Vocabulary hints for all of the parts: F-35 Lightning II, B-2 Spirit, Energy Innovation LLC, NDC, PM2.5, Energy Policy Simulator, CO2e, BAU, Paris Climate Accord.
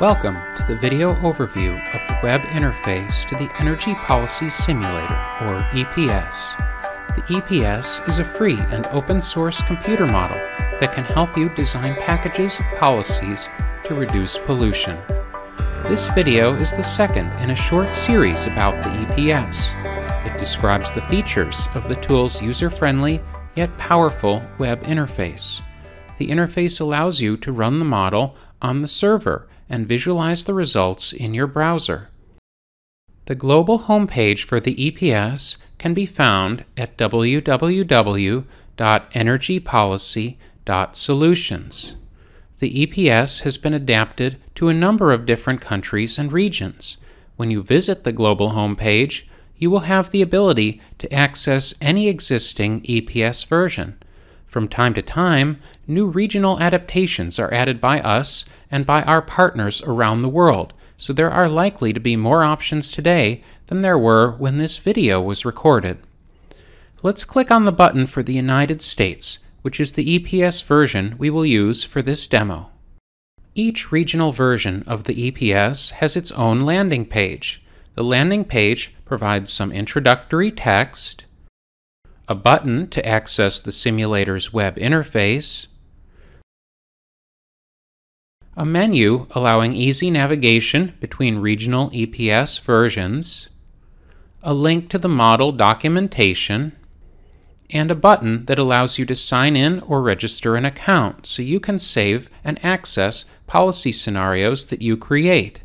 Welcome to the video overview of the web interface to the Energy Policy Simulator, or EPS. The EPS is a free and open source computer model that can help you design packages of policies to reduce pollution. This video is the second in a short series about the EPS. It describes the features of the tool's user-friendly yet powerful web interface. The interface allows you to run the model on the server and visualize the results in your browser. The global homepage for the EPS can be found at www.energypolicy.solutions. The EPS has been adapted to a number of different countries and regions. When you visit the global homepage, you will have the ability to access any existing EPS version. From time to time, new regional adaptations are added by us and by our partners around the world, so there are likely to be more options today than there were when this video was recorded. Let's click on the button for the United States, which is the EPS version we will use for this demo. Each regional version of the EPS has its own landing page. The landing page provides some introductory text, a button to access the simulator's web interface, a menu allowing easy navigation between regional EPS versions, a link to the model documentation, and a button that allows you to sign in or register an account so you can save and access policy scenarios that you create.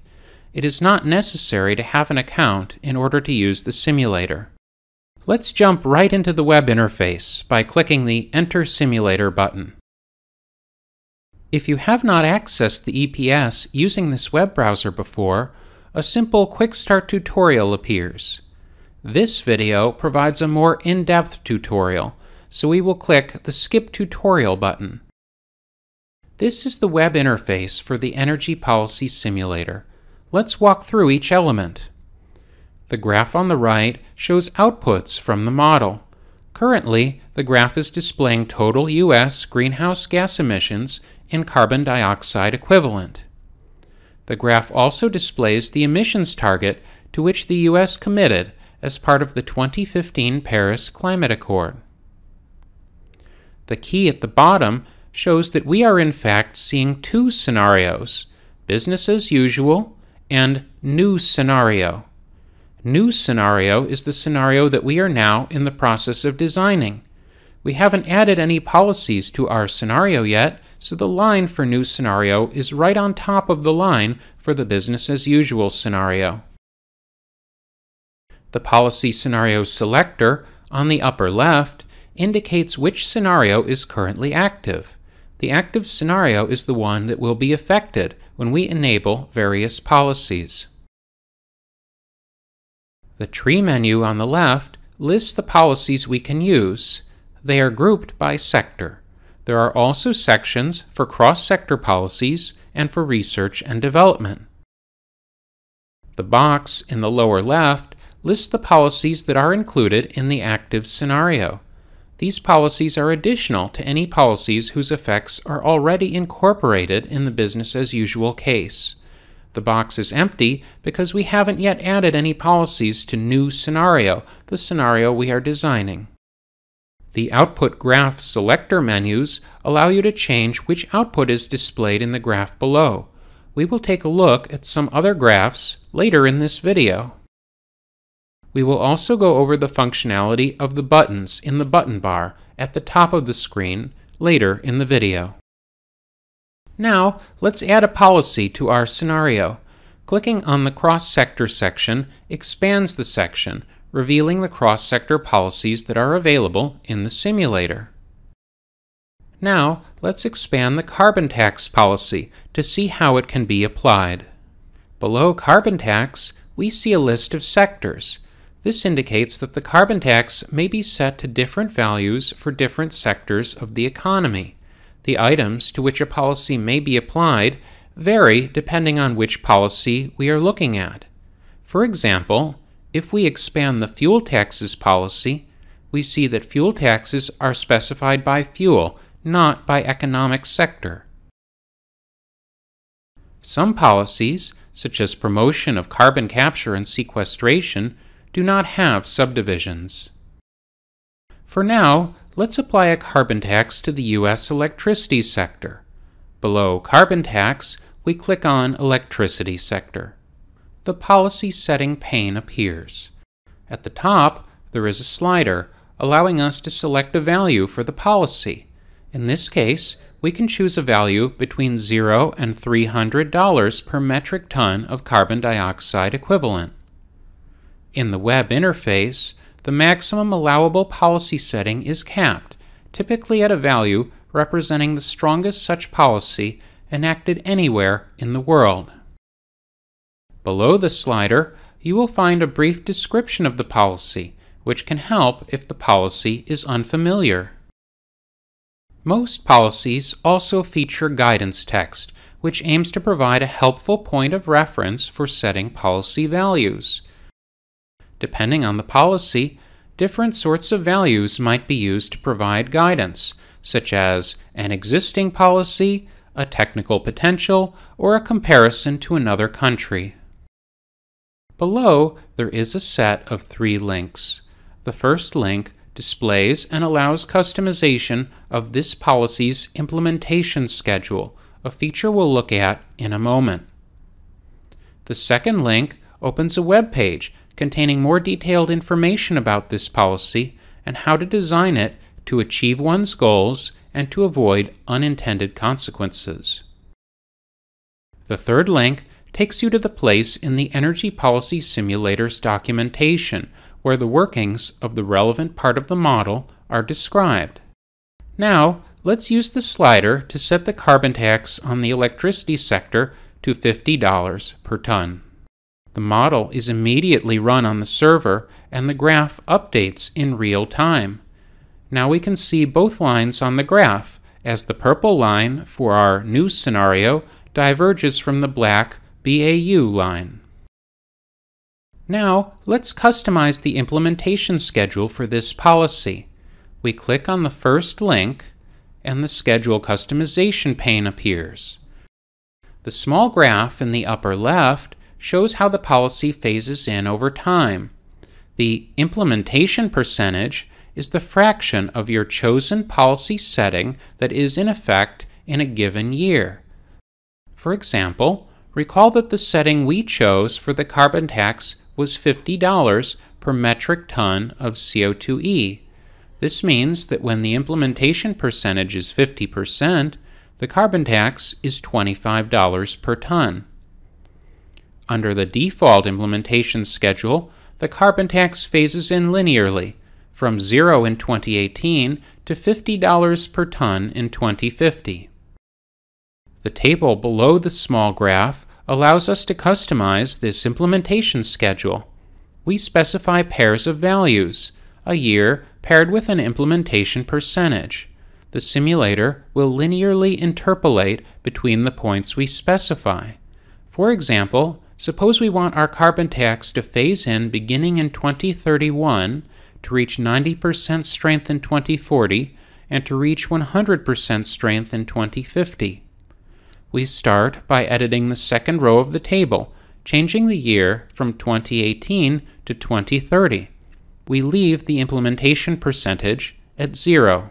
It is not necessary to have an account in order to use the simulator. Let's jump right into the web interface by clicking the Enter Simulator button. If you have not accessed the EPS using this web browser before, a simple Quick Start tutorial appears. This video provides a more in-depth tutorial, so we will click the Skip Tutorial button. This is the web interface for the Energy Policy Simulator. Let's walk through each element. The graph on the right shows outputs from the model. Currently, the graph is displaying total U.S. greenhouse gas emissions in carbon dioxide equivalent. The graph also displays the emissions target to which the U.S. committed as part of the 2015 Paris Climate Accord. The key at the bottom shows that we are in fact seeing two scenarios, business as usual and new scenario. New scenario is the scenario that we are now in the process of designing. We haven't added any policies to our scenario yet, so the line for new scenario is right on top of the line for the business as usual scenario. The policy scenario selector on the upper left indicates which scenario is currently active. The active scenario is the one that will be affected when we enable various policies. The tree menu on the left lists the policies we can use. They are grouped by sector. There are also sections for cross-sector policies and for research and development. The box in the lower left lists the policies that are included in the active scenario. These policies are additional to any policies whose effects are already incorporated in the business as usual case. The box is empty because we haven't yet added any policies to new scenario, the scenario we are designing. The output graph selector menus allow you to change which output is displayed in the graph below. We will take a look at some other graphs later in this video. We will also go over the functionality of the buttons in the button bar at the top of the screen later in the video. Now, let's add a policy to our scenario. Clicking on the cross-sector section expands the section, revealing the cross-sector policies that are available in the simulator. Now, let's expand the carbon tax policy to see how it can be applied. Below carbon tax, we see a list of sectors. This indicates that the carbon tax may be set to different values for different sectors of the economy. The items to which a policy may be applied vary depending on which policy we are looking at. For example, if we expand the fuel taxes policy, we see that fuel taxes are specified by fuel, not by economic sector. Some policies, such as promotion of carbon capture and sequestration, do not have subdivisions. For now, let's apply a carbon tax to the U.S. electricity sector. Below Carbon Tax, we click on Electricity Sector. The Policy Setting pane appears. At the top, there is a slider allowing us to select a value for the policy. In this case, we can choose a value between $0 and $300 per metric ton of carbon dioxide equivalent. In the web interface, the maximum allowable policy setting is capped, typically at a value representing the strongest such policy enacted anywhere in the world. Below the slider, you will find a brief description of the policy, which can help if the policy is unfamiliar. Most policies also feature guidance text, which aims to provide a helpful point of reference for setting policy values. Depending on the policy, different sorts of values might be used to provide guidance, such as an existing policy, a technical potential, or a comparison to another country. Below, there is a set of 3 links. The first link displays and allows customization of this policy's implementation schedule, a feature we'll look at in a moment. The second link opens a web page containing more detailed information about this policy and how to design it to achieve one's goals and to avoid unintended consequences. The third link takes you to the place in the Energy Policy Simulator's documentation where the workings of the relevant part of the model are described. Now, let's use the slider to set the carbon tax on the electricity sector to $50 per ton. The model is immediately run on the server, and the graph updates in real time. Now we can see both lines on the graph, as the purple line for our new scenario diverges from the black BAU line. Now let's customize the implementation schedule for this policy. We click on the first link, and the Schedule Customization pane appears. The small graph in the upper left shows how the policy phases in over time. The implementation percentage is the fraction of your chosen policy setting that is in effect in a given year. For example, recall that the setting we chose for the carbon tax was $50 per metric ton of CO2e. This means that when the implementation percentage is 50%, the carbon tax is $25 per ton. Under the default implementation schedule, the carbon tax phases in linearly, from $0 in 2018 to $50 per ton in 2050. The table below the small graph allows us to customize this implementation schedule. We specify pairs of values, a year paired with an implementation percentage. The simulator will linearly interpolate between the points we specify. For example, suppose we want our carbon tax to phase in beginning in 2031 to reach 90% strength in 2040 and to reach 100% strength in 2050. We start by editing the second row of the table, changing the year from 2018 to 2030. We leave the implementation percentage at 0.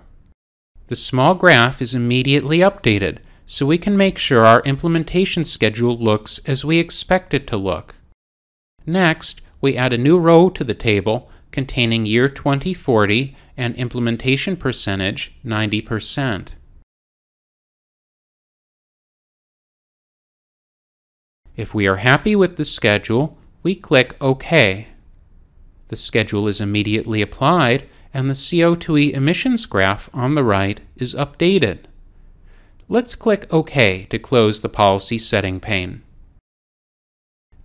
The small graph is immediately updated, so we can make sure our implementation schedule looks as we expect it to look. Next, we add a new row to the table containing year 2040 and implementation percentage 90%. If we are happy with the schedule, we click OK. The schedule is immediately applied, and the CO2e emissions graph on the right is updated. Let's click OK to close the Policy Setting pane.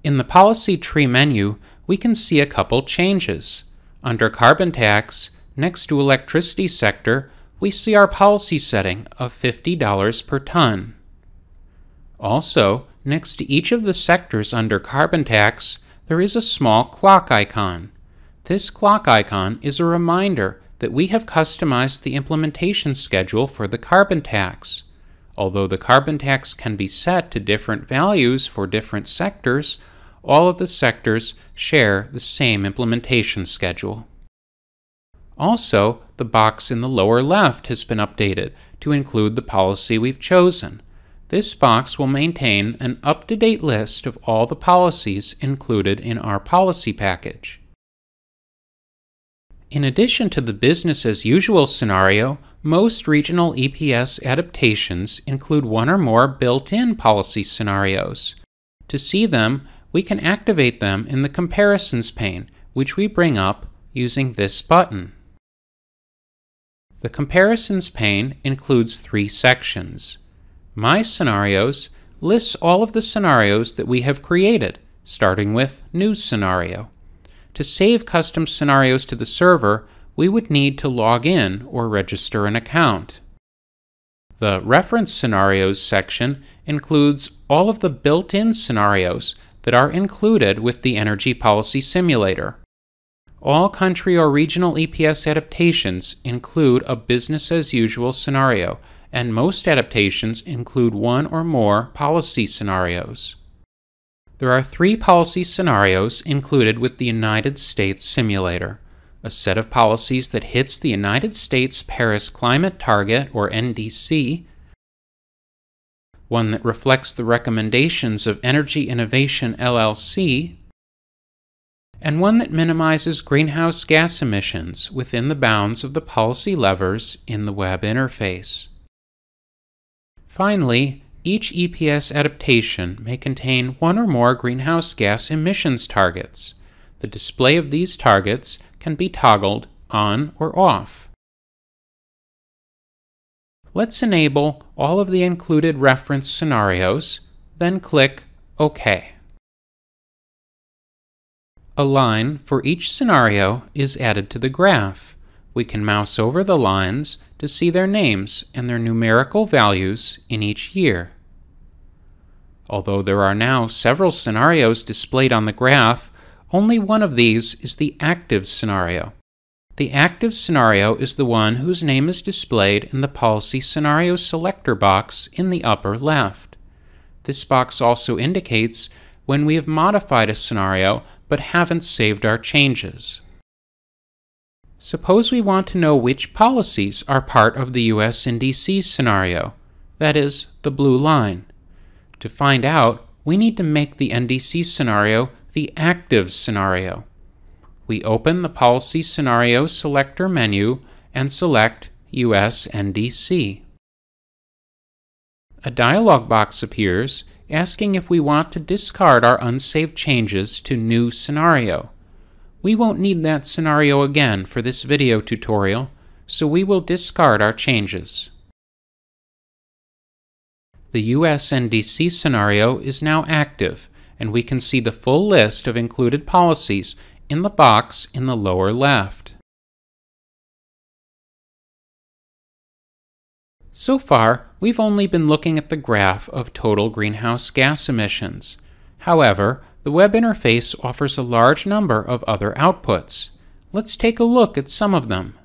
In the Policy Tree menu, we can see a couple changes. Under Carbon Tax, next to Electricity Sector, we see our policy setting of $50 per ton. Also, next to each of the sectors under Carbon Tax, there is a small clock icon. This clock icon is a reminder that we have customized the implementation schedule for the carbon tax. Although the carbon tax can be set to different values for different sectors, all of the sectors share the same implementation schedule. Also, the box in the lower left has been updated to include the policy we've chosen. This box will maintain an up-to-date list of all the policies included in our policy package. In addition to the business-as-usual scenario, most regional EPS adaptations include one or more built-in policy scenarios. To see them, we can activate them in the Comparisons pane, which we bring up using this button. The Comparisons pane includes three sections. My Scenarios lists all of the scenarios that we have created, starting with New Scenario. To save custom scenarios to the server, we would need to log in or register an account. The Reference Scenarios section includes all of the built-in scenarios that are included with the Energy Policy Simulator. All country or regional EPS adaptations include a business-as-usual scenario, and most adaptations include one or more policy scenarios. There are three policy scenarios included with the United States simulator: a set of policies that hits the United States Paris Climate Target, or NDC, one that reflects the recommendations of Energy Innovation LLC, and one that minimizes greenhouse gas emissions within the bounds of the policy levers in the web interface. Finally, each EPS adaptation may contain one or more greenhouse gas emissions targets. The display of these targets can be toggled on or off. Let's enable all of the included reference scenarios, then click OK. A line for each scenario is added to the graph. We can mouse over the lines to see their names and their numerical values in each year. Although there are now several scenarios displayed on the graph, only one of these is the active scenario. The active scenario is the one whose name is displayed in the Policy Scenario Selector box in the upper left. This box also indicates when we have modified a scenario but haven't saved our changes. Suppose we want to know which policies are part of the US NDC scenario, that is, the blue line. To find out, we need to make the NDC scenario the active scenario. We open the Policy Scenario Selector menu and select US NDC. A dialog box appears asking if we want to discard our unsaved changes to New Scenario. We won't need that scenario again for this video tutorial, so we will discard our changes. The US NDC scenario is now active, and we can see the full list of included policies in the box in the lower left. So far, we've only been looking at the graph of total greenhouse gas emissions. However, the web interface offers a large number of other outputs. Let's take a look at some of them.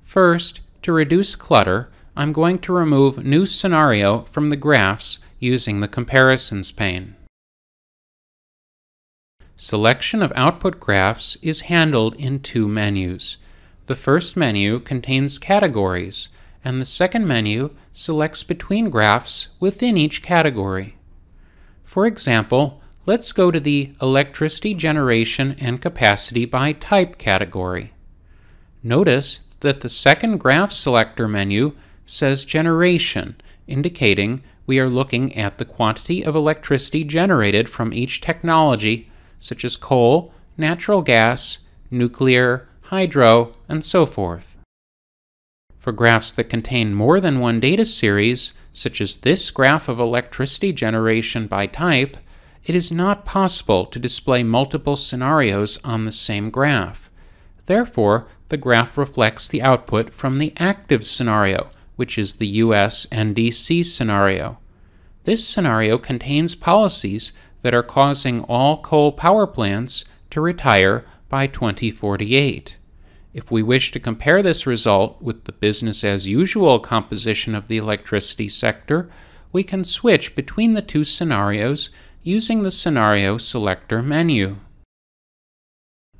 First, to reduce clutter, I'm going to remove New Scenario from the graphs using the Comparisons pane. Selection of output graphs is handled in two menus. The first menu contains categories, and the second menu selects between graphs within each category. For example, let's go to the Electricity Generation and Capacity by Type category. Notice that the second graph selector menu says Generation, indicating we are looking at the quantity of electricity generated from each technology, such as coal, natural gas, nuclear, hydro, and so forth. For graphs that contain more than one data series, such as this graph of electricity generation by type, it is not possible to display multiple scenarios on the same graph. Therefore, the graph reflects the output from the active scenario, which is the US NDC scenario. This scenario contains policies that are causing all coal power plants to retire by 2048. If we wish to compare this result with the business-as-usual composition of the electricity sector, we can switch between the two scenarios using the Scenario Selector menu.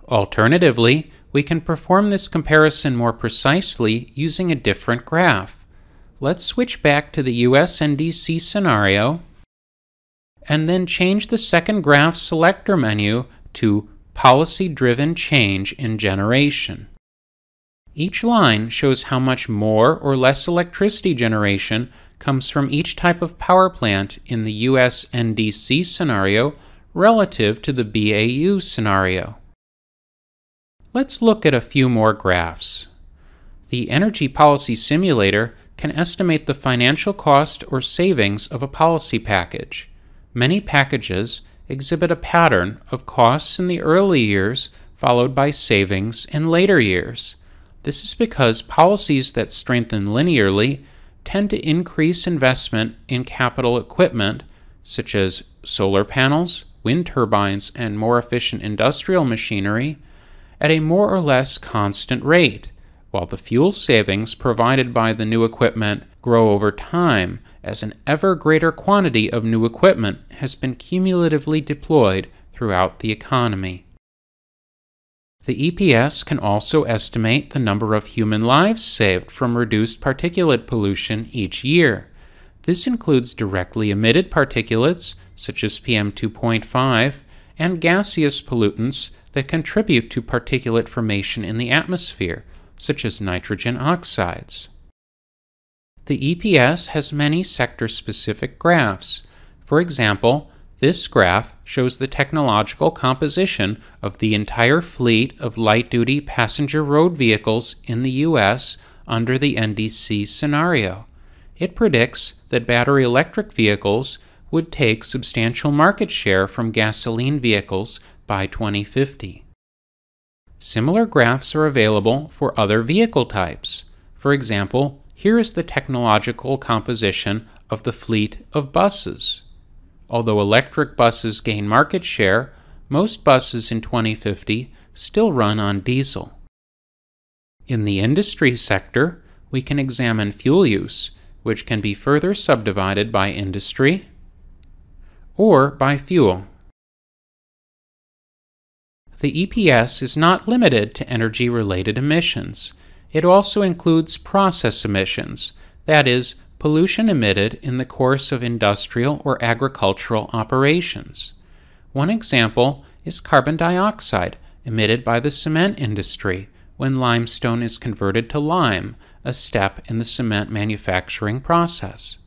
Alternatively, we can perform this comparison more precisely using a different graph. Let's switch back to the US NDC scenario, and then change the second graph selector menu to Policy-Driven Change in Generation. Each line shows how much more or less electricity generation comes from each type of power plant in the US NDC scenario relative to the BAU scenario. Let's look at a few more graphs. The Energy Policy Simulator can estimate the financial cost or savings of a policy package. Many packages exhibit a pattern of costs in the early years followed by savings in later years. This is because policies that strengthen linearly tend to increase investment in capital equipment, such as solar panels, wind turbines, and more efficient industrial machinery, at a more or less constant rate, while the fuel savings provided by the new equipment grow over time as an ever greater quantity of new equipment has been cumulatively deployed throughout the economy. The EPS can also estimate the number of human lives saved from reduced particulate pollution each year. This includes directly emitted particulates, such as PM2.5, and gaseous pollutants that contribute to particulate formation in the atmosphere, such as nitrogen oxides. The EPS has many sector-specific graphs. For example, this graph shows the technological composition of the entire fleet of light-duty passenger road vehicles in the US under the NDC scenario. It predicts that battery electric vehicles would take substantial market share from gasoline vehicles by 2050. Similar graphs are available for other vehicle types. For example, here is the technological composition of the fleet of buses. Although electric buses gain market share, most buses in 2050 still run on diesel. In the industry sector, we can examine fuel use, which can be further subdivided by industry or by fuel. The EPS is not limited to energy-related emissions. It also includes process emissions, that is, pollution emitted in the course of industrial or agricultural operations. One example is carbon dioxide emitted by the cement industry when limestone is converted to lime, a step in the cement manufacturing process.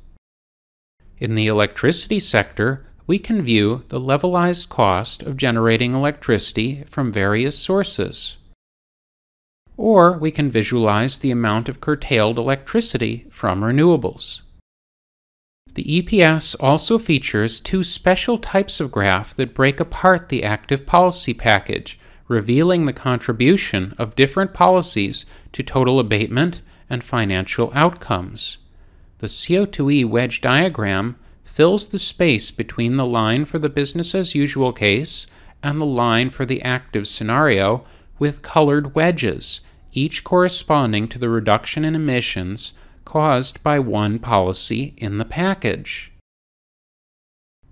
In the electricity sector, we can view the levelized cost of generating electricity from various sources. Or we can visualize the amount of curtailed electricity from renewables. The EPS also features two special types of graph that break apart the active policy package, revealing the contribution of different policies to total abatement and financial outcomes. The CO2e wedge diagram fills the space between the line for the business-as-usual case and the line for the active scenario with colored wedges, each corresponding to the reduction in emissions caused by one policy in the package.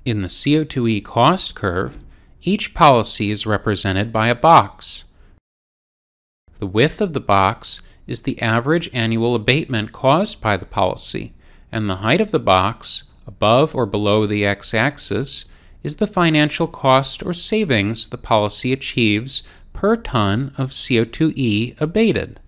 In the CO2e cost curve, each policy is represented by a box. The width of the box is the average annual abatement caused by the policy, and the height of the box, above or below the x-axis, is the financial cost or savings the policy achieves per ton of CO2e abated.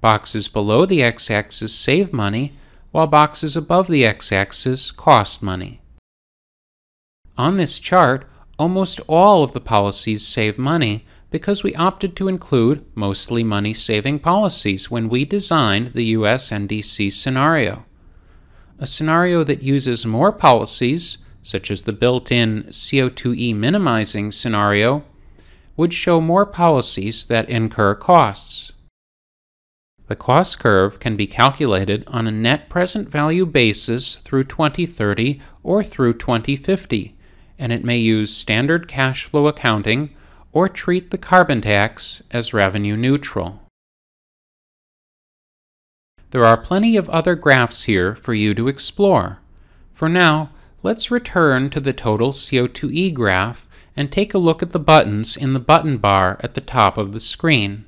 Boxes below the x-axis save money, while boxes above the x-axis cost money. On this chart, almost all of the policies save money because we opted to include mostly money-saving policies when we designed the US NDC scenario. A scenario that uses more policies, such as the built-in CO2e minimizing scenario, would show more policies that incur costs. The cost curve can be calculated on a net present value basis through 2030 or through 2050, and it may use standard cash flow accounting or treat the carbon tax as revenue neutral. There are plenty of other graphs here for you to explore. For now, let's return to the total CO2e graph and take a look at the buttons in the button bar at the top of the screen.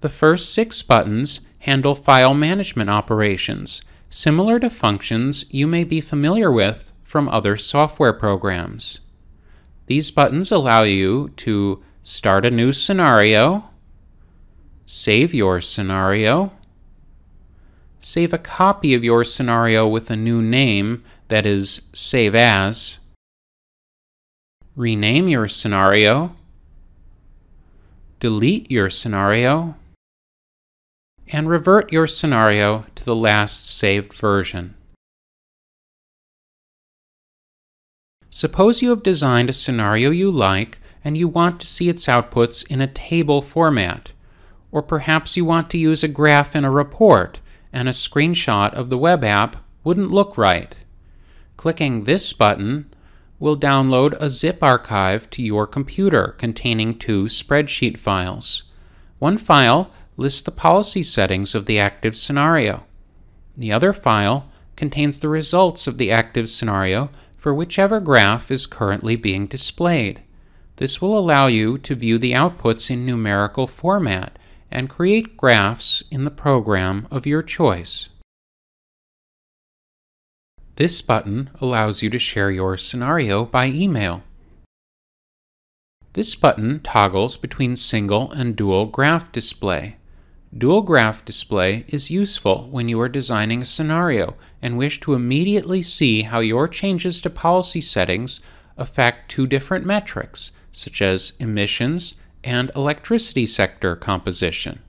The first 6 buttons handle file management operations, similar to functions you may be familiar with from other software programs. These buttons allow you to start a new scenario, save your scenario, save a copy of your scenario with a new name, that is, save as, rename your scenario, delete your scenario, and revert your scenario to the last saved version. Suppose you have designed a scenario you like and you want to see its outputs in a table format, or perhaps you want to use a graph in a report and a screenshot of the web app wouldn't look right. Clicking this button will download a zip archive to your computer containing 2 spreadsheet files. One file lists the policy settings of the active scenario. The other file contains the results of the active scenario for whichever graph is currently being displayed. This will allow you to view the outputs in numerical format and create graphs in the program of your choice. This button allows you to share your scenario by email. This button toggles between single and dual graph display. Dual graph display is useful when you are designing a scenario and wish to immediately see how your changes to policy settings affect 2 different metrics, such as emissions and electricity sector composition.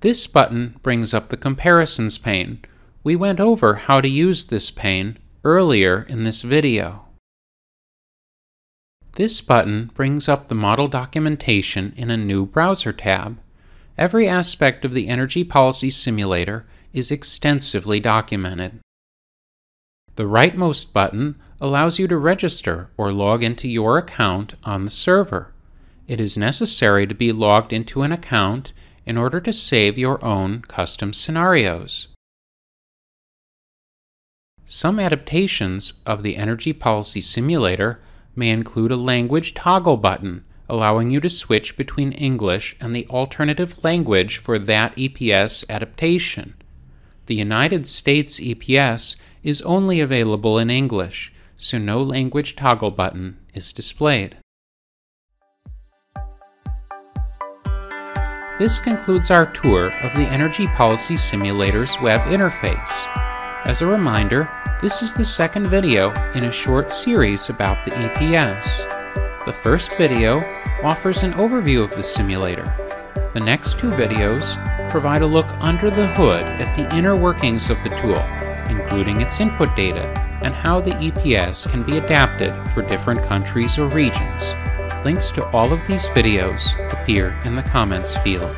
This button brings up the comparisons pane. We went over how to use this pane earlier in this video. This button brings up the model documentation in a new browser tab. Every aspect of the Energy Policy Simulator is extensively documented. The rightmost button allows you to register or log into your account on the server. It is necessary to be logged into an account in order to save your own custom scenarios. Some adaptations of the Energy Policy Simulator may include a language toggle button, allowing you to switch between English and the alternative language for that EPS adaptation. The United States EPS is only available in English, so no language toggle button is displayed. This concludes our tour of the Energy Policy Simulator's web interface. As a reminder, this is the second video in a short series about the EPS. The first video offers an overview of the simulator. The next 2 videos provide a look under the hood at the inner workings of the tool, including its input data and how the EPS can be adapted for different countries or regions. Links to all of these videos appear in the comments field.